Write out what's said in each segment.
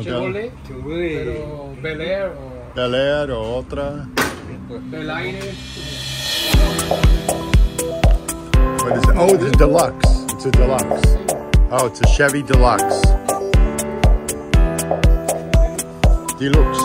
Chevrolet, pero Bel Air o... Bel Air o otra. Bel Air. What is it? Oh, the Deluxe. It's a Deluxe. Oh, it's a Chevy Deluxe. Deluxe.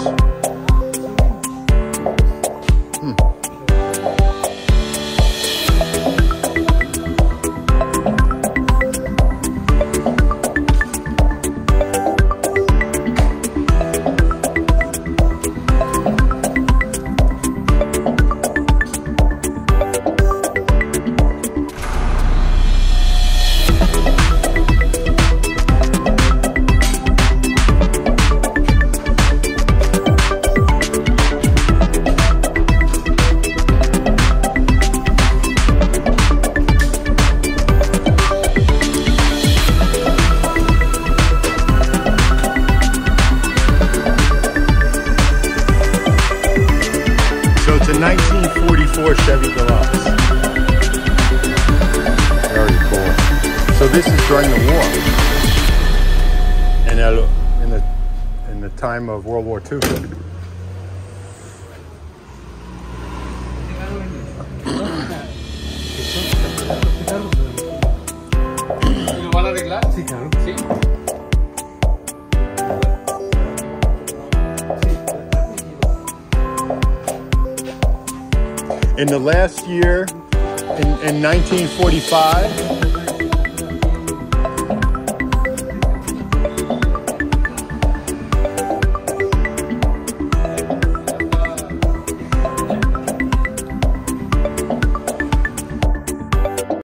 Chevy Deluxe. Very cool. So this is during the war, and in the time of World War II. In the last year, in 1945,